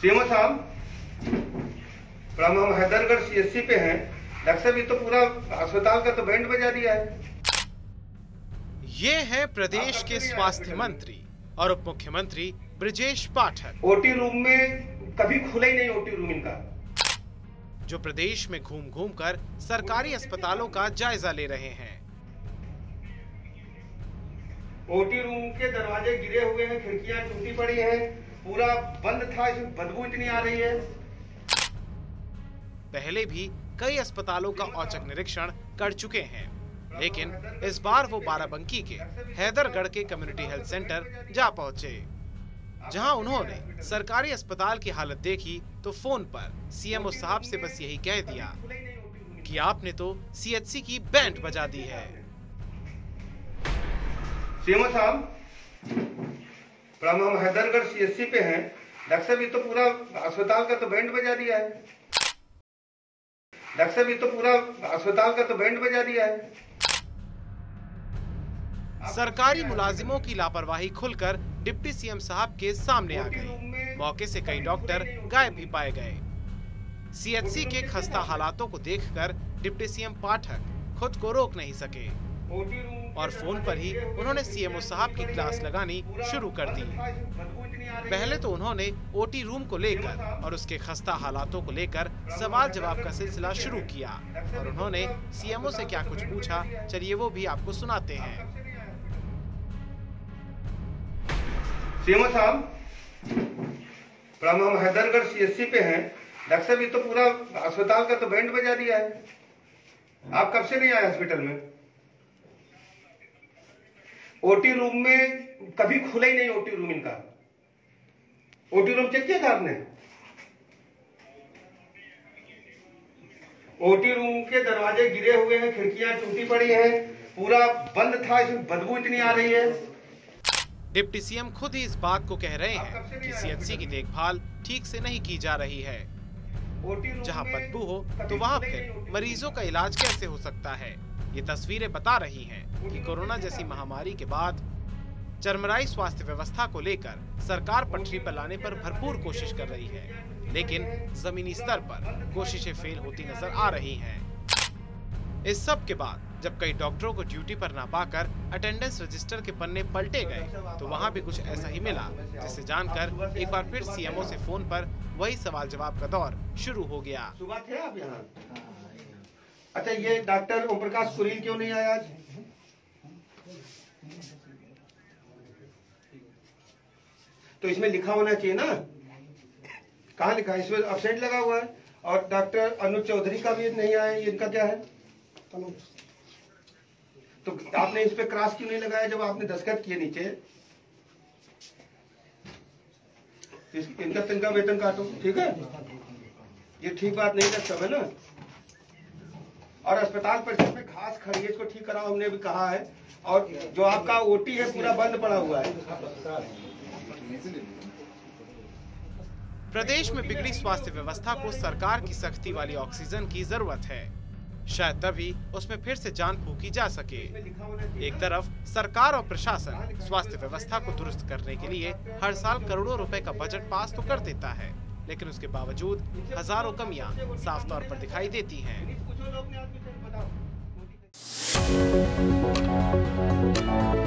CMO साहब, प्रणाम। हम हैदरगढ़ CHC पे हैं। डॉक्टर साहब, ये तो पूरा अस्पताल का तो बैंड बजा दिया है। ये है प्रदेश के स्वास्थ्य मंत्री और उप मुख्यमंत्री बृजेश पाठक। ओटी रूम में कभी खुला ही नहीं ओटी रूम इनका, जो प्रदेश में घूम घूम कर सरकारी अस्पतालों का जायजा ले रहे हैं। ओटी रूम के दरवाजे गिरे हुए हैं, खिड़कियां टूटी पड़ी हैं, पूरा बंद था, इसमें बदबू इतनी आ रही है। पहले भी कई अस्पतालों का औचक निरीक्षण कर चुके हैं, लेकिन इस बार वो बाराबंकी के हैदरगढ़ के कम्युनिटी हेल्थ सेंटर जा पहुंचे, जहां उन्होंने सरकारी अस्पताल की हालत देखी तो फोन पर CMO साहब से बस यही कह दिया कि आपने तो CHC की बैंड बजा दी है। CMO साहब, हम हैदरगढ़ CHC पे हैं। डॉक्टर साहब, ये तो पूरा अस्पताल का तो बैंड बजा दिया है। डॉक्टर साहब, ये तो पूरा अस्पताल का तो बैंड बजा दिया है। सरकारी मुलाजिमों की लापरवाही खुलकर डिप्टी CM साहब के सामने आ गई। मौके से कई डॉक्टर गायब भी पाए गए। CHC के खस्ता हालातों को देखकर डिप्टी CM पाठक खुद को रोक नहीं सके और फोन पर ही उन्होंने CMO साहब की क्लास लगानी शुरू कर दी। पहले तो उन्होंने ओटी रूम को लेकर और उसके खस्ता हालातों को लेकर सवाल जवाब का सिलसिला शुरू किया और उन्होंने CMO से क्या कुछ पूछा, चलिए वो भी आपको सुनाते हैं। CMO साहब, हम हैदरगढ़ CHC पे हैं। डॉक्टर साहब, ये तो पूरा अस्पताल का तो बैंड बजा दिया है। आप कब से नहीं आए हॉस्पिटल में? ओटी रूम में कभी खुला ही नहीं ओटी रूम इनका। ओटी रूम चेक किया था आपने? ओटी रूम के दरवाजे गिरे हुए हैं, खिड़कियां टूटी पड़ी हैं, पूरा बंद था, इसमें बदबू इतनी आ रही है। डिप्टी CM खुद ही इस बात को कह रहे हैं कि CHC की देखभाल ठीक से नहीं की जा रही है। जहां बदबू हो तो वहां फिर मरीजों का इलाज कैसे हो सकता है? ये तस्वीरें बता रही हैं कि कोरोना जैसी महामारी के बाद चरमराई स्वास्थ्य व्यवस्था को लेकर सरकार पटरी पर लाने पर भरपूर कोशिश कर रही है, लेकिन जमीनी स्तर पर कोशिशें फेल होती नजर आ रही हैं। इस सब के बाद जब कई डॉक्टरों को ड्यूटी पर ना पाकर अटेंडेंस रजिस्टर के पन्ने पलटे गए तो वहाँ भी कुछ ऐसा ही मिला, जिसे जानकर एक बार फिर CMO से फोन पर वही सवाल जवाब का दौर शुरू हो गया। अच्छा, ये डॉक्टर ओम प्रकाश सुरील क्यों नहीं आया आज? तो इसमें लिखा होना चाहिए ना, कहाँ लिखा है? इसमें एब्सेंट लगा हुआ है। और डॉक्टर अनु चौधरी का भी नहीं आया, इनका क्या है? तो आपने इस पे क्रॉस क्यों नहीं लगाया जब आपने दस्तखत किए नीचे? इनका तनखा वेतन काटो, ठीक है? ये ठीक बात नहीं लगता है ना। और अस्पताल परिसर में घास खड़ी है, इसको ठीक कराओ, हमने भी कहा है। और जो आपका ओटी है पूरा बंद पड़ा हुआ है। प्रदेश में बिगड़ी स्वास्थ्य व्यवस्था को सरकार की सख्ती वाली ऑक्सीजन की जरूरत है, शायद तभी उसमें फिर से जान फूंकी जा सके। एक तरफ सरकार और प्रशासन स्वास्थ्य व्यवस्था को दुरुस्त करने के लिए हर साल करोड़ों रुपए का बजट पास तो कर देता है, लेकिन उसके बावजूद हजारों कमियां साफ तौर पर दिखाई देती हैं।